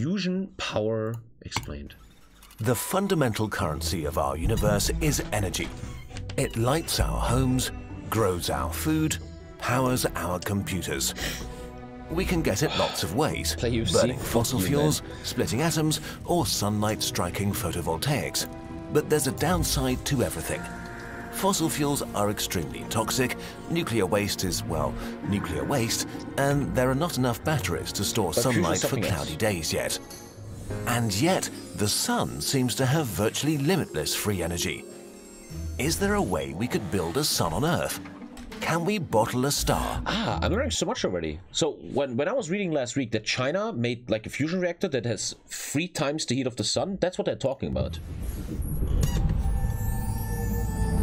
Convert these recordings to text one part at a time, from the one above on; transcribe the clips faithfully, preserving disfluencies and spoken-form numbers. fusion power explained. The fundamental currency of our universe is energy. It lights our homes, grows our food, powers our computers. We can get it lots of ways, burning fossil fuels, splitting atoms, or sunlight striking photovoltaics. But there's a downside to everything. Fossil fuels are extremely toxic, nuclear waste is, well, nuclear waste, and there are not enough batteries to store sunlight for cloudy days yet. And yet, the sun seems to have virtually limitless free energy. Is there a way we could build a sun on Earth? Can we bottle a star? Ah, I'm learning so much already. So when, when I was reading last week that China made like a fusion reactor that has three times the heat of the sun, that's what they're talking about.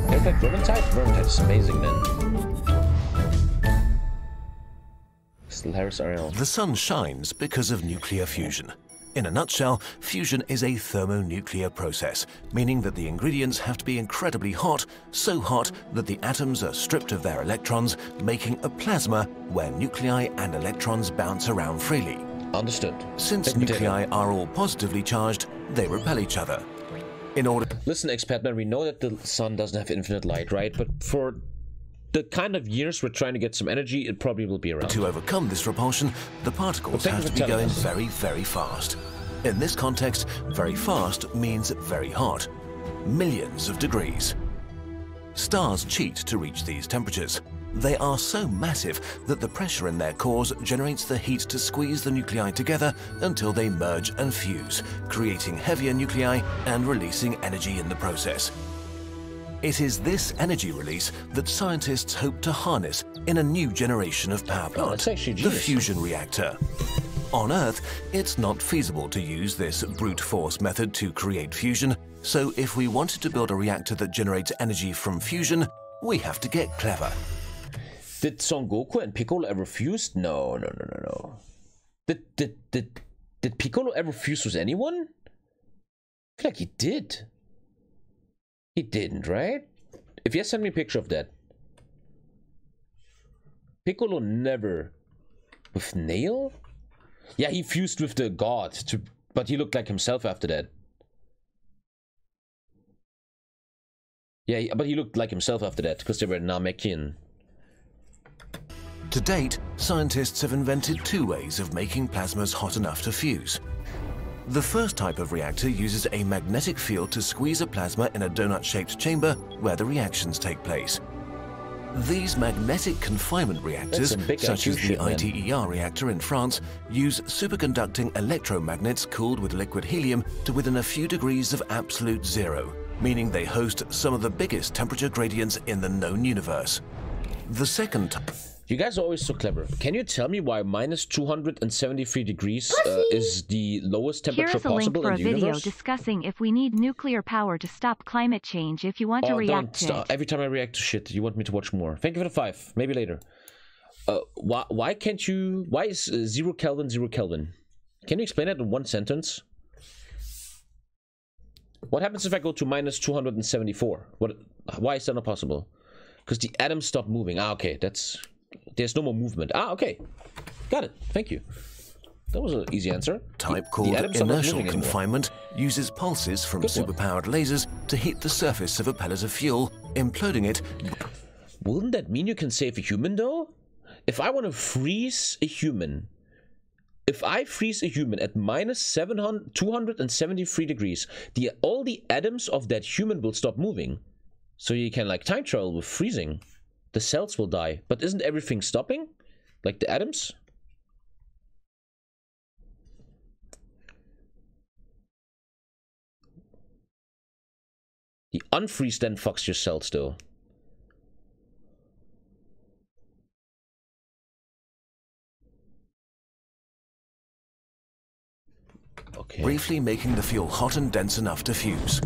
They're like vermintide? Vermintide is amazing, man. Solaris R L. The sun shines because of nuclear fusion. In a nutshell, fusion is a thermonuclear process, meaning that the ingredients have to be incredibly hot, so hot that the atoms are stripped of their electrons, making a plasma where nuclei and electrons bounce around freely. Understood. Since nuclei are all positively charged, they repel each other. In order... Listen, Expatman, we know that the sun doesn't have infinite light, right? But for the kind of years we're trying to get some energy, it probably will be around. To overcome this repulsion, the particles have to be going very, very fast. In this context, very fast means very hot. Millions of degrees. Stars cheat to reach these temperatures. They are so massive that the pressure in their cores generates the heat to squeeze the nuclei together until they merge and fuse, creating heavier nuclei and releasing energy in the process. It is this energy release that scientists hope to harness in a new generation of power plant, oh, the fusion reactor. On Earth, it's not feasible to use this brute force method to create fusion, so if we wanted to build a reactor that generates energy from fusion, we have to get clever. Did Son Goku and Piccolo ever fuse? No, no, no, no, no. Did, did, did, did Piccolo ever fuse with anyone? I feel like he did. He didn't, right? If yes, send me a picture of that. Piccolo never. With Nail? Yeah, he fused with the god, to, but he looked like himself after that. Yeah, but he looked like himself after that, because they were Namekian. To date, scientists have invented two ways of making plasmas hot enough to fuse. The first type of reactor uses a magnetic field to squeeze a plasma in a donut-shaped chamber where the reactions take place. These magnetic confinement reactors, such as the I TER reactor in France, use superconducting electromagnets cooled with liquid helium to within a few degrees of absolute zero, meaning they host some of the biggest temperature gradients in the known universe. The second type... You guys are always so clever. Can you tell me why minus two hundred seventy-three degrees uh, is the lowest temperature possible in the universe? Here's a link for a video discussing if we need nuclear power to stop climate change if you want oh, to react to stop. It. Every time I react to shit, you want me to watch more. Thank you for the five. Maybe later. Uh, why, why can't you... Why is uh, zero Kelvin zero Kelvin? Can you explain that in one sentence? What happens if I go to minus two hundred seventy-four? What? Why is that not possible? Because the atoms stop moving. Ah, okay. That's... There's no more movement. Ah, okay. Got it. Thank you. That was an easy answer. Type the, called the inertial confinement anymore. Uses pulses from Good superpowered one. lasers to heat the surface of a pellet of fuel, imploding it. Wouldn't that mean you can save a human, though? If I want to freeze a human, if I freeze a human at minus two hundred seventy-three degrees, the, all the atoms of that human will stop moving. So you can, like, time travel with freezing. The cells will die, but isn't everything stopping? Like the atoms? The unfreeze then fucks your cells, though. Okay. Briefly making the fuel hot and dense enough to fuse.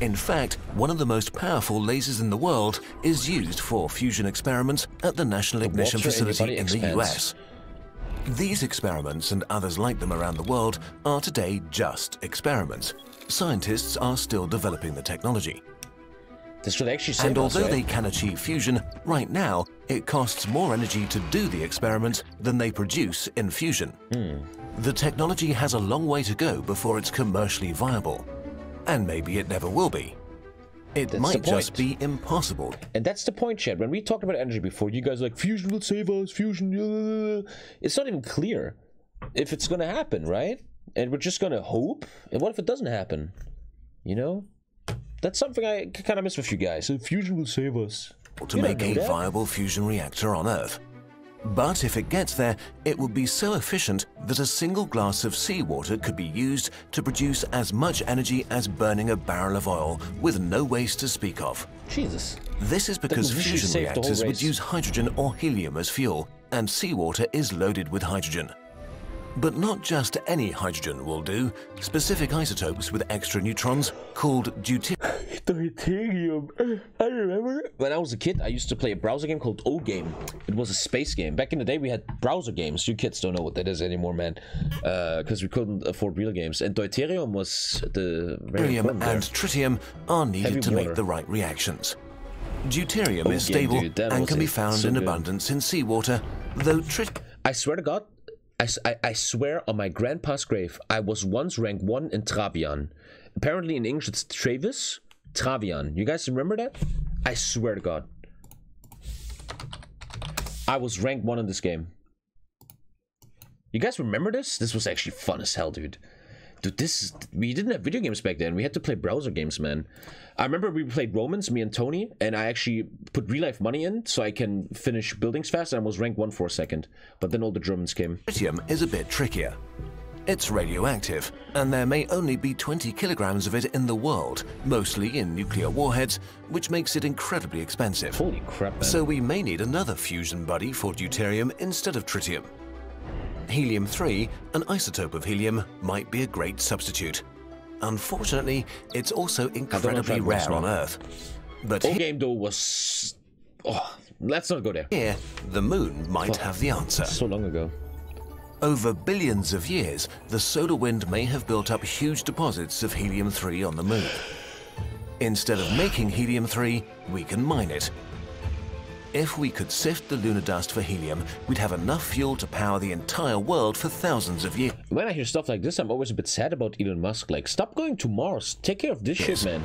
In fact, one of the most powerful lasers in the world is used for fusion experiments at the National Ignition Facility in the U S. These experiments and others like them around the world are today just experiments. Scientists are still developing the technology. This would actually save us, right? And although they can achieve fusion, right now it costs more energy to do the experiments than they produce in fusion. Hmm. The technology has a long way to go before it's commercially viable, and maybe it never will be. It that's might just be impossible. And that's the point, Chad. When we talked about energy before, you guys were like, fusion will save us, fusion... It's not even clear if it's going to happen, right? And we're just going to hope. And what if it doesn't happen? You know? That's something I kind of miss with you guys. So fusion will save us. To you make a that. viable fusion reactor on Earth. But if it gets there, it would be so efficient that a single glass of seawater could be used to produce as much energy as burning a barrel of oil with no waste to speak of. Jesus. This is because fusion reactors would use hydrogen or helium as fuel, and seawater is loaded with hydrogen. But not just any hydrogen will do. Specific isotopes with extra neutrons called deuterium. Deuterium. I remember when I was a kid, I used to play a browser game called O-Game. It was a space game. Back in the day, we had browser games. You kids don't know what that is anymore, man, because uh, we couldn't afford real games. And deuterium was the helium and there. tritium are needed Heavy to water. make the right reactions. Deuterium O-Game, is stable dude, and can it. be found so in good. abundance in seawater, though tritium. I swear to God. I, I swear on my grandpa's grave, I was once ranked one in Travian. Apparently in English it's Travis, Travian. You guys remember that? I swear to God. I was ranked one in this game. You guys remember this? This was actually fun as hell, dude. Dude, this is, we didn't have video games back then. We had to play browser games, man. I remember we played Romans, me and Tony, and I actually put real life money in so I can finish buildings fast, and I was ranked one for a second. But then all the Germans came. Tritium is a bit trickier. It's radioactive, and there may only be twenty kilograms of it in the world, mostly in nuclear warheads, which makes it incredibly expensive. Holy crap, man. So we may need another fusion buddy for deuterium instead of tritium. helium three, an isotope of helium, might be a great substitute. Unfortunately, it's also incredibly rare on Earth. But O-Game though was... Oh, let's not go there. Here, the moon might have the answer. So long ago. Over billions of years, the solar wind may have built up huge deposits of helium three on the moon. Instead of making helium three, we can mine it. If we could sift the lunar dust for helium, we'd have enough fuel to power the entire world for thousands of years. When I hear stuff like this, I'm always a bit sad about Elon Musk. Like, stop going to Mars. Take care of this yes. shit, man.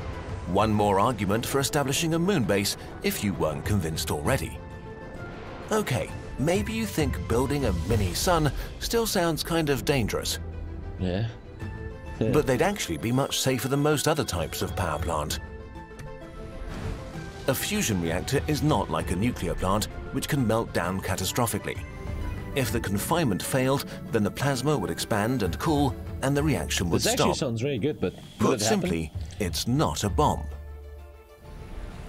One more argument for establishing a moon base, if you weren't convinced already. Okay, maybe you think building a mini sun still sounds kind of dangerous. Yeah. yeah. But they'd actually be much safer than most other types of power plant. A fusion reactor is not like a nuclear plant, which can melt down catastrophically. If the confinement failed, then the plasma would expand and cool, and the reaction would stop. This actually sounds really good, but put simply, it's not a bomb.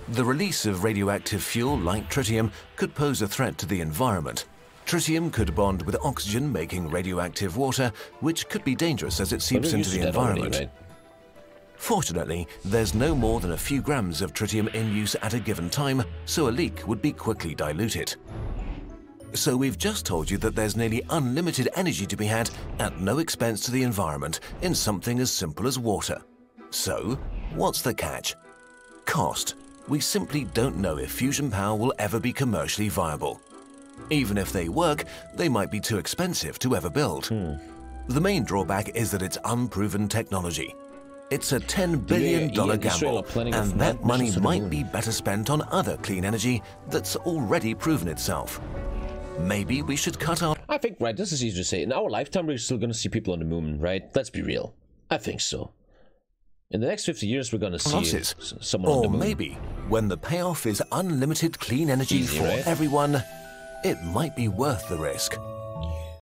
The release of radioactive fuel like tritium could pose a threat to the environment. Tritium could bond with oxygen, making radioactive water, which could be dangerous as it seeps into the environment. Fortunately, there's no more than a few grams of tritium in use at a given time, so a leak would be quickly diluted. So we've just told you that there's nearly unlimited energy to be had at no expense to the environment in something as simple as water. So, what's the catch? Cost. We simply don't know if fusion power will ever be commercially viable. Even if they work, they might be too expensive to ever build. Hmm. The main drawback is that it's unproven technology. It's a ten billion dollar yeah, yeah, gamble, and that money might be better spent on other clean energy that's already proven itself. Maybe we should cut out... I think, right, this is easy to say. In our lifetime, we're still going to see people on the moon, right? Let's be real. I think so. In the next fifty years, we're going to see losses. someone on the moon. Or maybe, when the payoff is unlimited clean energy easy, for right? everyone, it might be worth the risk.